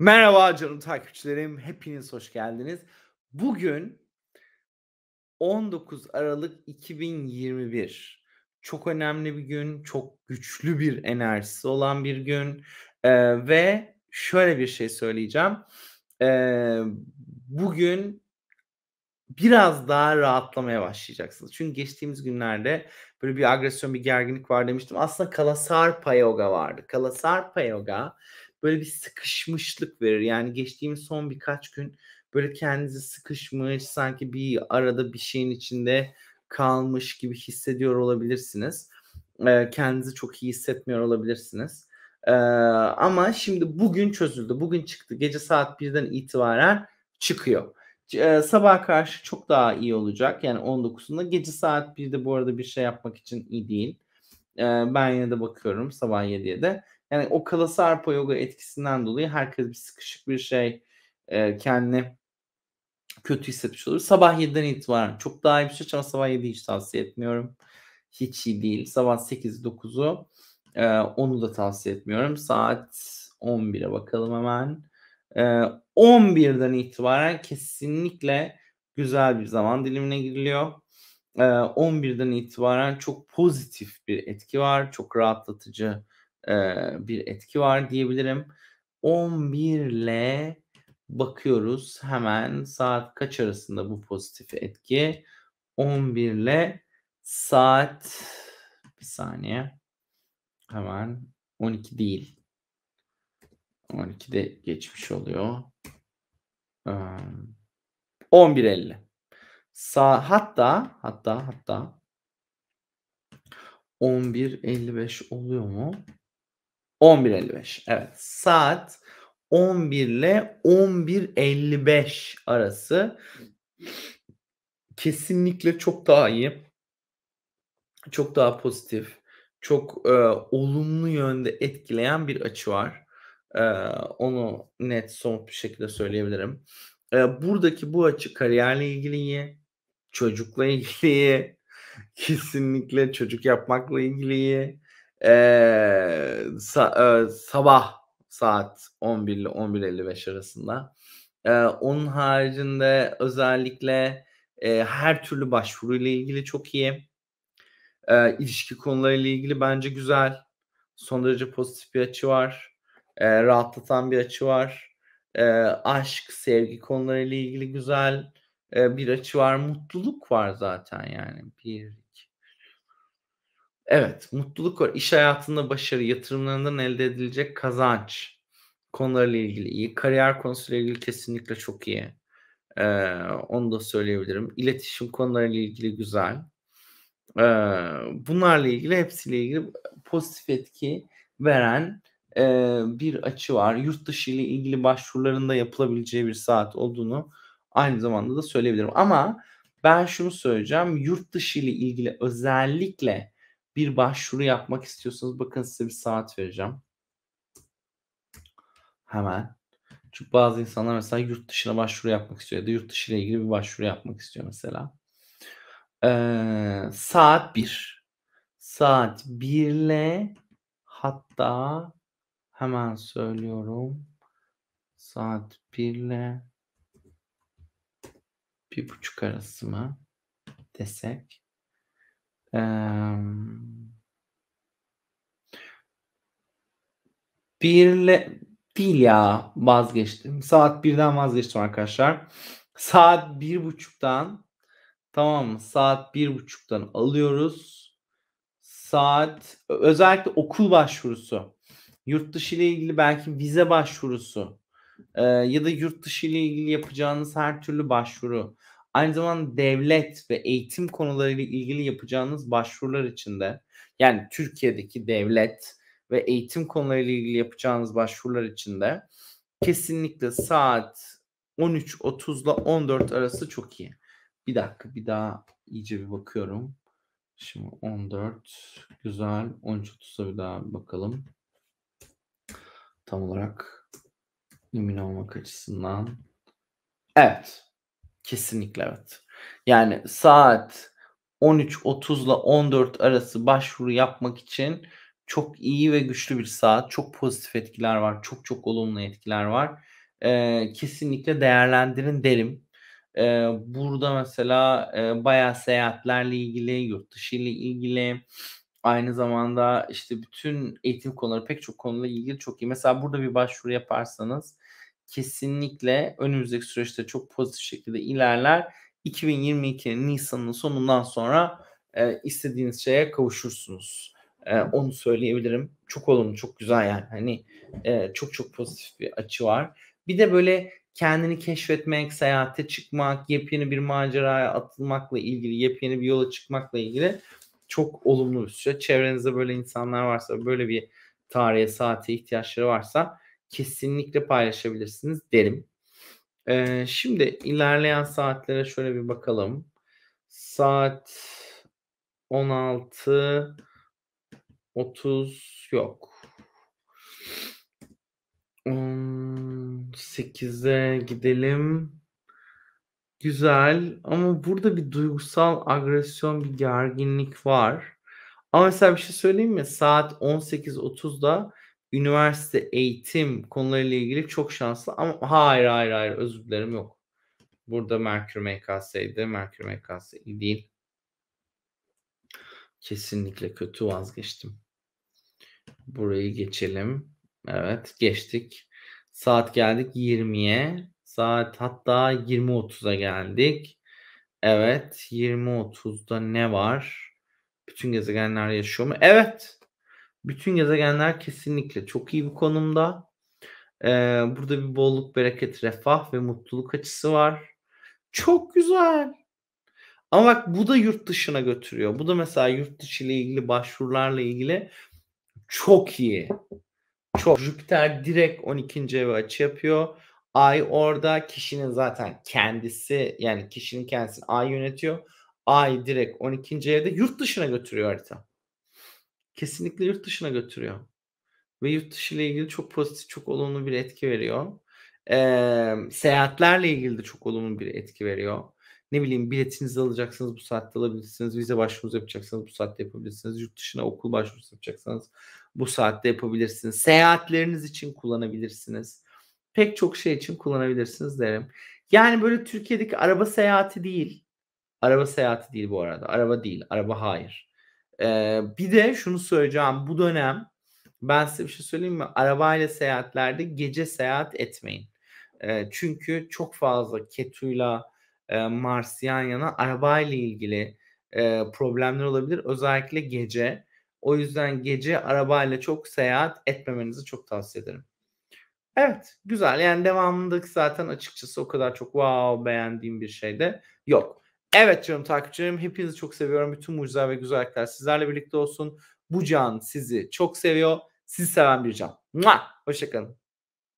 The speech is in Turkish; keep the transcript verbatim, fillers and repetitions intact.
Merhaba canım takipçilerim, hepiniz hoş geldiniz. Bugün on dokuz Aralık iki bin yirmi bir. Çok önemli bir gün, çok güçlü bir enerjisi olan bir gün ee, ve şöyle bir şey söyleyeceğim. Ee, bugün biraz daha rahatlamaya başlayacaksınız. Çünkü geçtiğimiz günlerde böyle bir agresyon, bir gerginlik var demiştim. Aslında Kalasarpa Yoga vardı. Kalasarpa Yoga böyle bir sıkışmışlık verir. Yani geçtiğimiz son birkaç gün böyle kendinizi sıkışmış, sanki bir arada bir şeyin içinde kalmış gibi hissediyor olabilirsiniz. Ee, kendinizi çok iyi hissetmiyor olabilirsiniz. Ee, ama şimdi bugün çözüldü. Bugün çıktı. Gece saat birden itibaren çıkıyor. Ee, sabah karşı çok daha iyi olacak. Yani on dokuzunda. Gece saat birde bu arada bir şey yapmak için iyi değil. Ee, ben yine de bakıyorum sabah yediye de. Yani o Kalasarpa Yoga etkisinden dolayı herkes bir sıkışık bir şey e, kendini kötü hissetmiş olur. Sabah yediden itibaren çok daha iyi bir şey ama sabah yediyi hiç tavsiye etmiyorum. Hiç iyi değil. Sabah sekiz dokuzu e, onu da tavsiye etmiyorum. Saat on bire bakalım hemen. E, on birden itibaren kesinlikle güzel bir zaman dilimine giriliyor. E, on birden itibaren çok pozitif bir etki var. Çok rahatlatıcı bir etki var diyebilirim. on birle bakıyoruz hemen saat kaç arasında bu pozitif etki? on birle saat bir saniye hemen on iki değil. on ikide geçmiş oluyor. on bir elli. Sa hatta hatta hatta on bir elli beş oluyor mu? on bir elli beş, evet, saat on bir ile on bir elli beş arası kesinlikle çok daha iyi, çok daha pozitif, çok e, olumlu yönde etkileyen bir açı var. E, onu net, somut bir şekilde söyleyebilirim. E, buradaki bu açı kariyerle ilgili iyi, çocukla ilgili iyi, kesinlikle çocuk yapmakla ilgili iyi. Ee, sa e, sabah saat on bir ile on bir elli beş arasında. Ee, onun haricinde özellikle e, her türlü başvuruyla ilgili çok iyi. Ee, ilişki konularıyla ilgili bence güzel. Son derece pozitif bir açı var. Ee, rahatlatan bir açı var. Ee, aşk, sevgi konularıyla ilgili güzel e, bir açı var. Mutluluk var zaten yani. Bir Evet, mutluluk var. İş hayatında başarı, yatırımlarından elde edilecek kazanç konularıyla ilgili iyi. Kariyer konusuyla ilgili kesinlikle çok iyi. Ee, onu da söyleyebilirim. İletişim konularıyla ilgili güzel. Ee, bunlarla ilgili, hepsiyle ilgili pozitif etki veren e, bir açı var. Yurt dışı ile ilgili başvurularında yapılabileceği bir saat olduğunu aynı zamanda da söyleyebilirim. Ama ben şunu söyleyeceğim. Yurt dışı ile ilgili özellikle bir başvuru yapmak istiyorsanız bakın size bir saat vereceğim. Hemen. Çünkü bazı insanlar mesela yurt dışına başvuru yapmak istiyor ya da yurt dışı ile ilgili bir başvuru yapmak istiyor mesela. Ee, saat bir. Saat birle hatta hemen söylüyorum. Saat birle bir buçuk arası mı desek? birle değil ya, vazgeçtim. Saat birden vazgeçtim arkadaşlar. Saat bir buçuktan, tamam mı? Saat bir buçuktan alıyoruz. Saat özellikle okul başvurusu, yurt dışı ile ilgili belki vize başvurusu e, ya da yurt dışı ile ilgili yapacağınız her türlü başvuru. Aynı zamanda devlet ve eğitim konularıyla ilgili yapacağınız başvurular içinde, yani Türkiye'deki devlet ve eğitim konularıyla ilgili yapacağınız başvurular içinde kesinlikle saat on üç otuz ile on dört arası çok iyi. Bir dakika, bir daha iyice bir bakıyorum. Şimdi on dört güzel, on üç otuz'a bir daha bakalım. Tam olarak emin olmak açısından. Evet. Kesinlikle evet. Yani saat on üç otuz ile on dört arası başvuru yapmak için çok iyi ve güçlü bir saat. Çok pozitif etkiler var. Çok çok olumlu etkiler var. Ee, kesinlikle değerlendirin derim. Ee, burada mesela e, bayağı seyahatlerle ilgili, yurt dışı ile ilgili, aynı zamanda işte bütün eğitim konuları, pek çok konuyla ilgili çok iyi. Mesela burada bir başvuru yaparsanız kesinlikle önümüzdeki süreçte çok pozitif şekilde ilerler. iki bin yirmi iki Nisan'ın sonundan sonra e, istediğiniz şeye kavuşursunuz. E, onu söyleyebilirim. Çok olumlu, çok güzel yani. Hani e, çok çok pozitif bir açı var. Bir de böyle kendini keşfetmek, seyahate çıkmak, yepyeni bir maceraya atılmakla ilgili, yepyeni bir yola çıkmakla ilgili çok olumlu bir süreç. Çevrenizde böyle insanlar varsa, böyle bir tarihe, saate ihtiyaçları varsa kesinlikle paylaşabilirsiniz derim. Ee, şimdi ilerleyen saatlere şöyle bir bakalım. Saat on altı otuz yok. on sekize gidelim. Güzel ama burada bir duygusal agresyon, bir gerginlik var. Ama mesela bir şey söyleyeyim mi? Saat on sekiz otuzda üniversite eğitim konularıyla ilgili çok şanslı ama hayır hayır hayır özür dilerim yok. Burada Merkür M K S'ydi. Merkür M K S iyi değil. Kesinlikle kötü, vazgeçtim. Burayı geçelim. Evet geçtik. Saat geldik yirmiye. Saat hatta yirmi otuza geldik. Evet yirmi otuzda ne var? Bütün gezegenler yaşıyor mu? Evet. Bütün gezegenler kesinlikle çok iyi bir konumda. Ee, burada bir bolluk, bereket, refah ve mutluluk açısı var. Çok güzel. Ama bak bu da yurt dışına götürüyor. Bu da mesela yurt dışı ile ilgili başvurularla ilgili çok iyi. Çok. Jüpiter direkt on ikinci eve açı yapıyor. Ay orada kişinin zaten kendisi, yani kişinin kendisini ay yönetiyor. Ay direkt on ikinci evde yurt dışına götürüyor harita. Kesinlikle yurt dışına götürüyor. Ve yurt dışı ile ilgili çok pozitif, çok olumlu bir etki veriyor. Ee, seyahatlerle ilgili de çok olumlu bir etki veriyor. Ne bileyim biletinizi alacaksınız bu saatte alabilirsiniz. Vize başvurusu yapacaksanız bu saatte yapabilirsiniz. Yurt dışına okul başvurusu yapacaksanız bu saatte yapabilirsiniz. Seyahatleriniz için kullanabilirsiniz. Pek çok şey için kullanabilirsiniz derim. Yani böyle Türkiye'deki araba seyahati değil. Araba seyahati değil bu arada. Araba değil. Araba hayır. Ee, bir de şunu söyleyeceğim. Bu dönem ben size bir şey söyleyeyim mi? Arabayla seyahatlerde gece seyahat etmeyin. Ee, çünkü çok fazla Ketu'yla Mars yan yana arabayla ilgili e, problemler olabilir. Özellikle gece. O yüzden gece arabayla çok seyahat etmemenizi çok tavsiye ederim. Evet. Güzel. Yani devamındaki zaten açıkçası o kadar çok wow beğendiğim bir şey de yok. Evet canım takipçilerim. Hepinizi çok seviyorum. Bütün mucizeler ve güzellikler sizlerle birlikte olsun. Bu can sizi çok seviyor. Sizi seven bir can. Hoşçakalın.